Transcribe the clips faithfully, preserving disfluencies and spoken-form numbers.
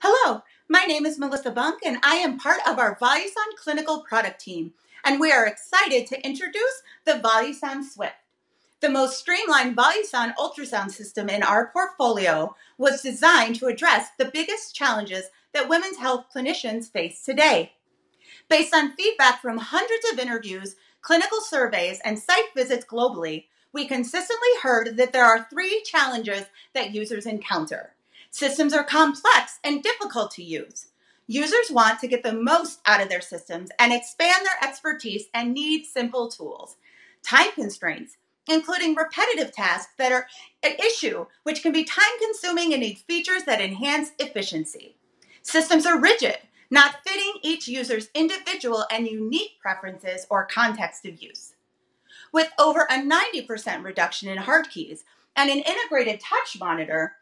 Hello, my name is Melissa Bunk, and I am part of our Voluson clinical product team, and we are excited to introduce the Voluson Swift. The most streamlined Voluson ultrasound system in our portfolio was designed to address the biggest challenges that women's health clinicians face today. Based on feedback from hundreds of interviews, clinical surveys, and site visits globally, we consistently heard that there are three challenges that users encounter. Systems are complex and difficult to use. Users want to get the most out of their systems and expand their expertise and need simple tools. Time constraints, including repetitive tasks that are an issue, which can be time-consuming and need features that enhance efficiency. Systems are rigid, not fitting each user's individual and unique preferences or context of use. With over a ninety percent reduction in hard keys and an integrated touch monitor,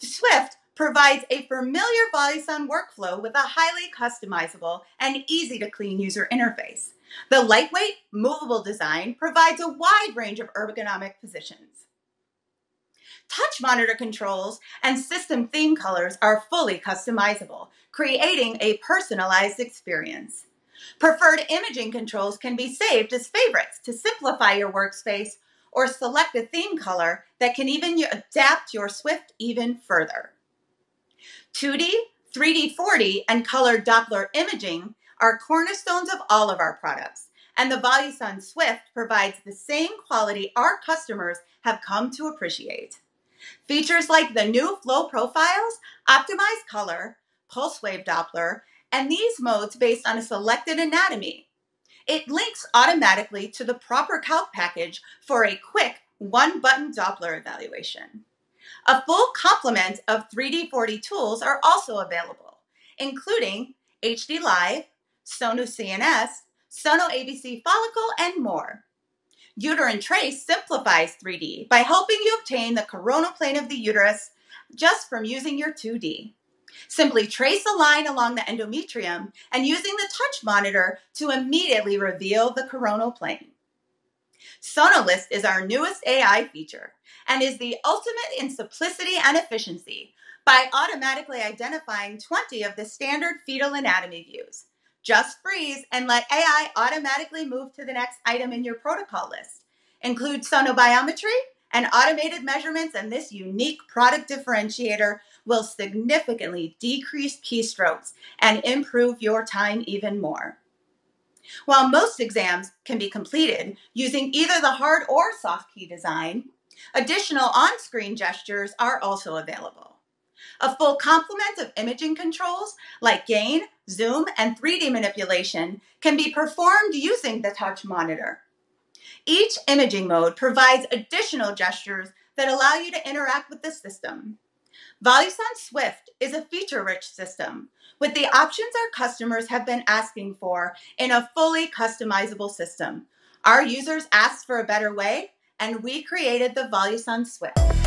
Swift provides a familiar Voluson workflow with a highly customizable and easy-to-clean user interface. The lightweight, movable design provides a wide range of ergonomic positions. Touch monitor controls and system theme colors are fully customizable, creating a personalized experience. Preferred imaging controls can be saved as favorites to simplify your workspace, or select a theme color that can even adapt your Swift even further. two D, three D forty, and color Doppler imaging are cornerstones of all of our products, and the Voluson Swift provides the same quality our customers have come to appreciate. Features like the new flow profiles, optimized color, pulse wave Doppler, and these modes based on a selected anatomy. It links automatically to the proper calc package for a quick one-button Doppler evaluation. A full complement of three D forty tools are also available, including H D Live, SonoCNS, SonoAVC Follicle, and more. Uterine Trace simplifies three D by helping you obtain the coronal plane of the uterus just from using your two D. Simply trace a line along the endometrium and using the touch monitor to immediately reveal the coronal plane. SonoList is our newest A I feature and is the ultimate in simplicity and efficiency by automatically identifying twenty of the standard fetal anatomy views. Just freeze and let A I automatically move to the next item in your protocol list. Include sonobiometry and automated measurements, and this unique product differentiator will significantly decrease keystrokes and improve your time even more. While most exams can be completed using either the hard or soft key design, additional on-screen gestures are also available. A full complement of imaging controls like gain, zoom, and three D manipulation can be performed using the touch monitor. Each imaging mode provides additional gestures that allow you to interact with the system. Voluson Swift is a feature-rich system with the options our customers have been asking for in a fully customizable system. Our users asked for a better way, and we created the Voluson Swift.